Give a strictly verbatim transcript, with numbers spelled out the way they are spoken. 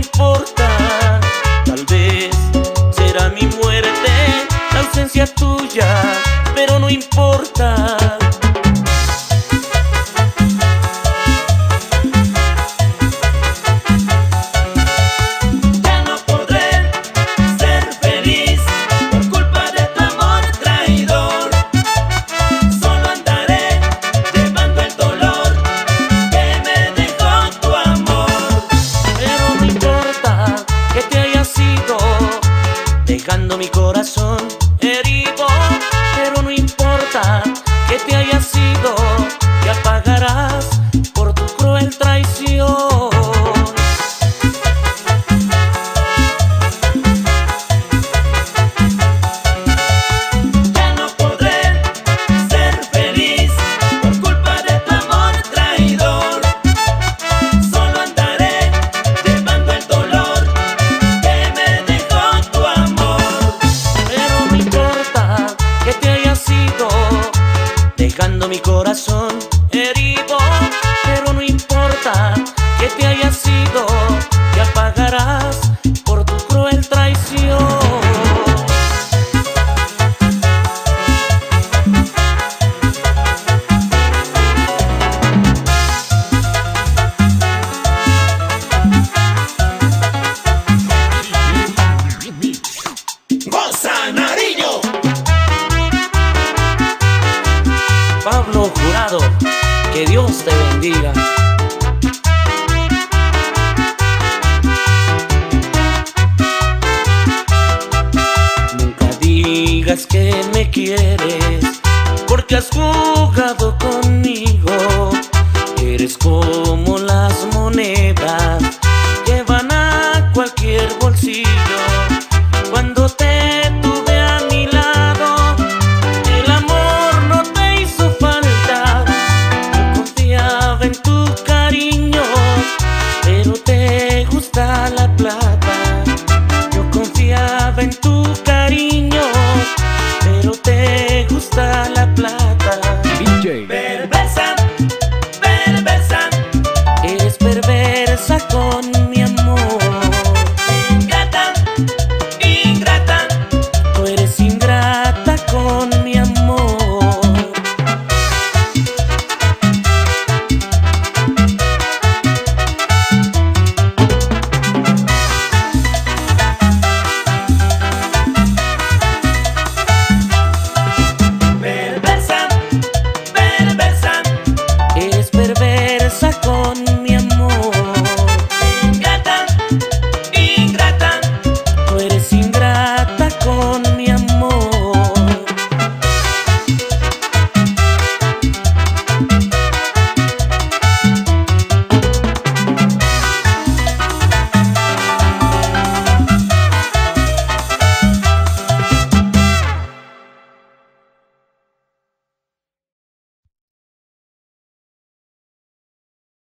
importa. Tal vez será mi muerte, la ausencia tuya, pero no importa. Dejando mi corazón herido, pero no importa que te hayas sido, te apagarás por tu cruel traición. Ya no podré ser feliz por culpa de tu amor traidor, solo andaré llevando el dolor que me dejó tu amor. Dejando mi corazón herido, pero no importa que te hayas sido, te apagarás por tu cruel traición. Pablo Jurado, que Dios te bendiga. Nunca digas que me quieres, porque has jugado.